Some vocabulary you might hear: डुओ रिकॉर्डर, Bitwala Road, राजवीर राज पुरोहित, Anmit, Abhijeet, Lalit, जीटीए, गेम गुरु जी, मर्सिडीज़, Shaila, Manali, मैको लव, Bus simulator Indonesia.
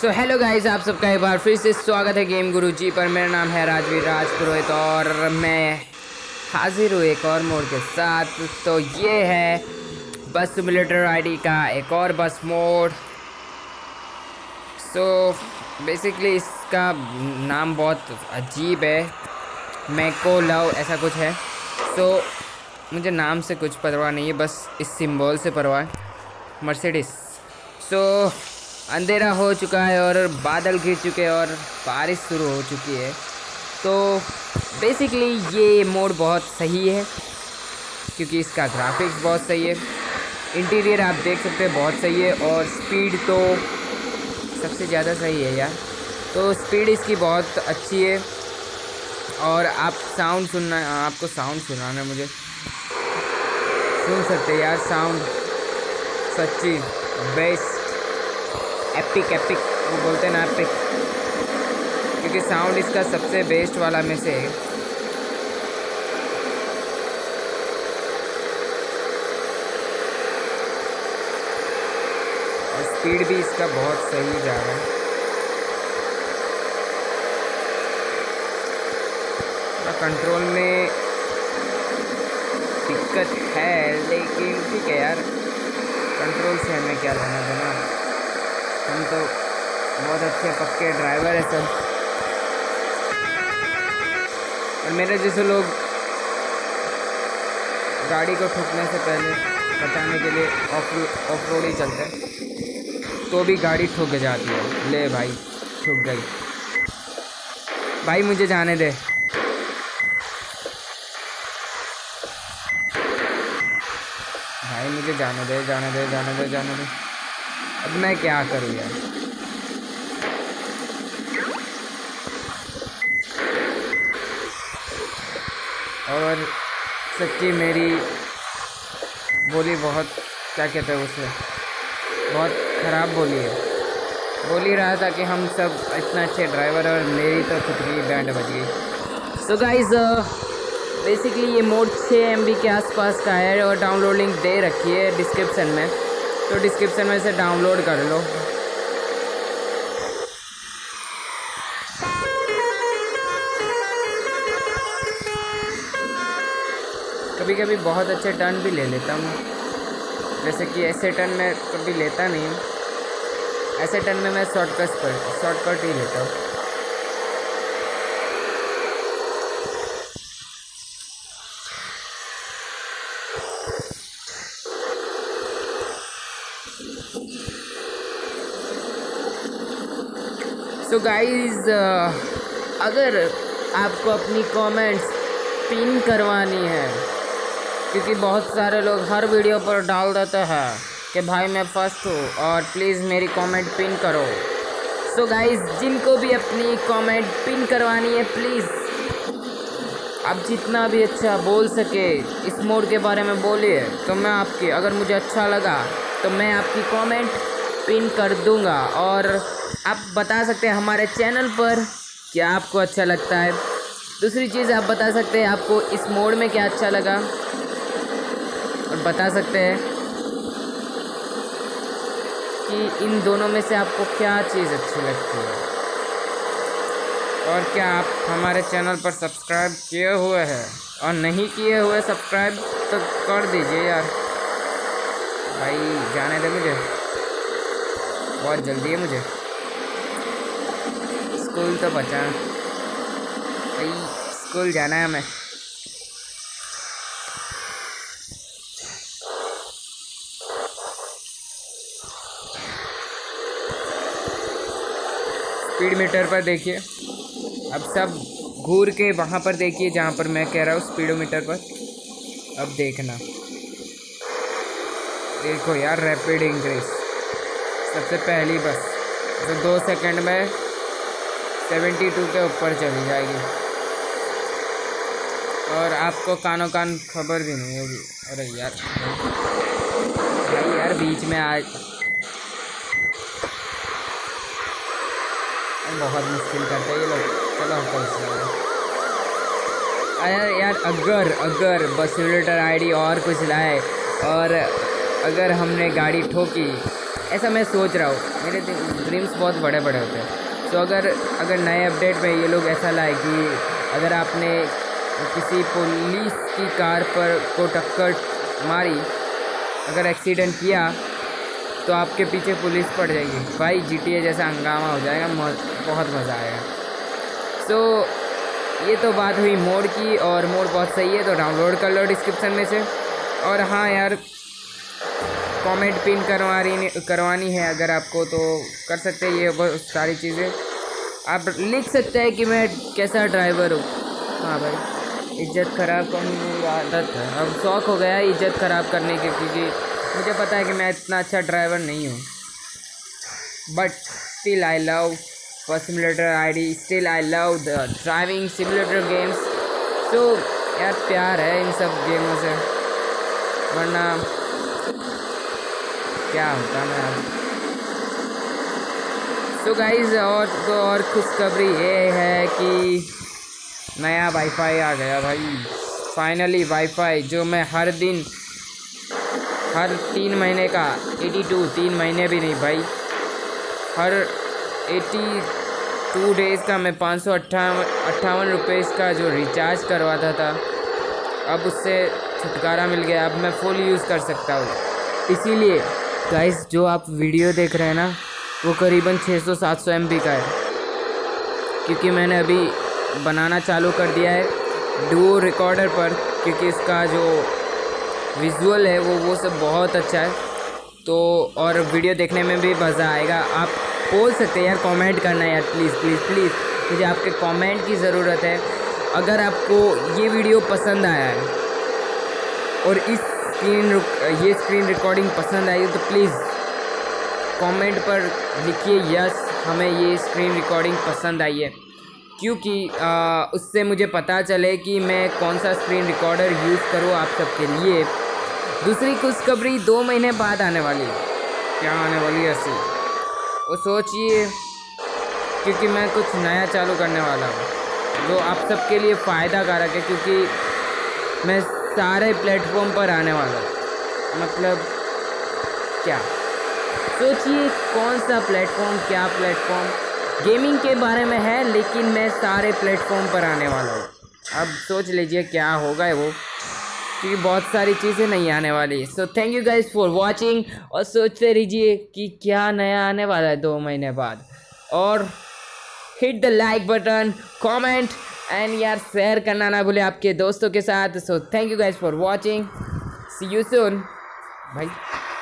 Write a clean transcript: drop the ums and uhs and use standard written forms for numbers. So hello guys, आप सबका एक बार फिर से स्वागत है गेम गुरु जी पर। मेरा नाम है राजवीर राज पुरोहित और मैं हाजिर हूँ एक और मोड के साथ। तो ये है बस सिमुलेटर आईडी का एक और बस मोड। सो बेसिकली इसका नाम बहुत अजीब है, मैको लव ऐसा कुछ है। सो मुझे नाम से कुछ परवाह नहीं है, बस इस सिंबल से परवाह है, मर्सिडीज़। सो अंधेरा हो चुका है और बादल घिर चुके हैं और बारिश शुरू हो चुकी है। तो बेसिकली ये मोड बहुत सही है क्योंकि इसका ग्राफिक्स बहुत सही है, इंटीरियर आप देख सकते हैं बहुत सही है, और स्पीड तो सबसे ज़्यादा सही है यार। तो स्पीड इसकी बहुत अच्छी है। और आप साउंड सुनना, आपको साउंड सुनाना मुझे सुन सकते हैं यार। साउंड सच्ची बेस्ट, एपिक वो बोलते हैं ना, एपिक, क्योंकि साउंड इसका सबसे बेस्ट वाला में से है। और स्पीड भी इसका बहुत सही जा रहा है, कंट्रोल में दिक्कत है लेकिन ठीक है यार, कंट्रोल से हमें क्या लेना देना, हम तो बहुत अच्छे पक्के ड्राइवर है सब। और मेरे जैसे लोग गाड़ी को ठोकने से पहले बचाने के लिए ऑफ रोड ही चलते हैं, तो भी गाड़ी ठोक जाती है। ले भाई ठोक गई, भाई मुझे जाने दे। भाई मुझे जाने दे, जाने दे, जाने दे, जाने दे। अब मैं क्या करूँ यार। और सच्ची मेरी बोली बहुत, क्या कहते हैं उसे, बहुत ख़राब बोली है। बोल ही रहा था कि हम सब इतना अच्छे ड्राइवर, और मेरी तो खुद की बैंड बज गई। सो गाइज़ बेसिकली ये मोड 6 MB के आसपास का है और डाउनलोड लिंक दे रखी है डिस्क्रिप्शन में, तो डिस्क्रिप्शन में से डाउनलोड कर लो। कभी कभी बहुत अच्छे टर्न भी ले लेता हूँ, जैसे कि ऐसे टर्न में कभी लेता नहीं, ऐसे टर्न में मैं शॉर्टकट ही लेता हूँ। तो गाइज़ अगर आपको अपनी कमेंट्स पिन करवानी है, क्योंकि बहुत सारे लोग हर वीडियो पर डाल देते हैं कि भाई मैं फर्स्ट हूँ और प्लीज़ मेरी कमेंट पिन करो। सो गाइज़ जिनको भी अपनी कमेंट पिन करवानी है, प्लीज़ आप जितना भी अच्छा बोल सके इस मोड के बारे में बोलिए, तो मैं आपकी, अगर मुझे अच्छा लगा तो मैं आपकी कमेंट पिन कर दूंगा। और आप बता सकते हैं हमारे चैनल पर कि आपको अच्छा लगता है। दूसरी चीज़ आप बता सकते हैं आपको इस मोड में क्या अच्छा लगा, और बता सकते हैं कि इन दोनों में से आपको क्या चीज़ अच्छी लगती है। और क्या आप हमारे चैनल पर सब्सक्राइब किए हुए हैं, और नहीं किए हुए सब्सक्राइब तो कर दीजिए यार। भाई जाने दे मुझे, बहुत जल्दी है मुझे, स्कूल तो बचा, भाई स्कूल जाना है हमें। स्पीड मीटर पर देखिए, अब सब घूर के वहाँ पर देखिए जहाँ पर मैं कह रहा हूँ, स्पीडोमीटर पर अब देखना। देखो यार रैपिड इंक्रीज, सबसे पहली बस तो 2 सेकंड में 72 के ऊपर चली जाएगी, और आपको कानों कान खबर भी नहीं होगी। अरे यार भाई यार बीच में आज बहुत मुश्किल करते हैं ये लोग। चलो हमको यार अगर बस सिमुलेटर आईडी और कुछ लाए, और अगर हमने गाड़ी ठोकी ऐसा मैं सोच रहा हूँ। मेरे ड्रीम्स बहुत बड़े बड़े होते हैं। सो अगर नए अपडेट में ये लोग ऐसा लाए कि अगर आपने किसी पुलिस की कार पर को टक्कर मारी, अगर एक्सीडेंट किया तो आपके पीछे पुलिस पड़ जाएगी, भाई जीटीए जैसा हंगामा हो जाएगा, बहुत मज़ा आएगा। सो ये तो बात हुई मोड की, और मोड बहुत सही है तो डाउनलोड कर लो डिस्क्रिप्शन में से। और हाँ यार, कमेंट पिन करवानी है अगर आपको तो कर सकते हैं। ये बहुत सारी चीज़ें आप लिख सकते हैं कि मैं कैसा ड्राइवर हूँ। हाँ भाई, इज्जत खराब करने की आदत है, अब शौक हो गया है इज्जत खराब करने के, क्योंकि मुझे पता है कि मैं इतना अच्छा ड्राइवर नहीं हूँ। But still I love for simulator ID, still I love the driving simulator games. So यार प्यार है इन सब गेमों से, वरना क्या होता मैं। सो गाइज, और खुशखबरी ये है कि नया वाईफाई आ गया भाई। फाइनली वाईफाई जो मैं हर 3 महीने का 82, 3 महीने भी नहीं भाई, हर 82 डेज़ का मैं 558 रुपीज़ का जो रिचार्ज करवाता था, अब उससे छुटकारा मिल गया। अब मैं फुल यूज़ कर सकता हूँ। इसीलिए गाइस जो आप वीडियो देख रहे हैं ना, वो करीबन 600-700 MB का है, क्योंकि मैंने अभी बनाना चालू कर दिया है डुओ रिकॉर्डर पर, क्योंकि इसका जो विजुअल है वो सब बहुत अच्छा है। तो और वीडियो देखने में भी मज़ा आएगा। आप बोल सकते हैं यार, कमेंट करना है यार, प्लीज़ प्लीज़ प्लीज़, मुझे आपके कमेंट की ज़रूरत है। अगर आपको ये वीडियो पसंद आया है और ये स्क्रीन रिकॉर्डिंग पसंद आई तो प्लीज़ कमेंट पर लिखिए यस हमें ये स्क्रीन रिकॉर्डिंग पसंद आई है, क्योंकि उससे मुझे पता चले कि मैं कौन सा स्क्रीन रिकॉर्डर यूज़ करूँ आप सबके लिए। दूसरी खुशखबरी 2 महीने बाद आने वाली है। क्या आने वाली है ऐसी, वो सोचिए, क्योंकि मैं कुछ नया चालू करने वाला हूँ जो आप सबके लिए फ़ायदा कारक है, क्योंकि मैं सारे प्लेटफॉर्म पर आने वाला हूँ। मतलब क्या सोचिए, कौन सा प्लेटफॉर्म, क्या प्लेटफॉर्म, गेमिंग के बारे में है, लेकिन मैं सारे प्लेटफॉर्म पर आने वाला हूँ। अब सोच लीजिए क्या होगा वो, क्योंकि बहुत सारी चीज़ें नहीं आने वाली। So thank you guys for watching, और सोचते रहिए कि क्या नया आने वाला है 2 महीने बाद। और hit the like button, comment and यार शेयर करना ना भूले आपके दोस्तों के साथ। So thank you guys for watching, see you soon भाई।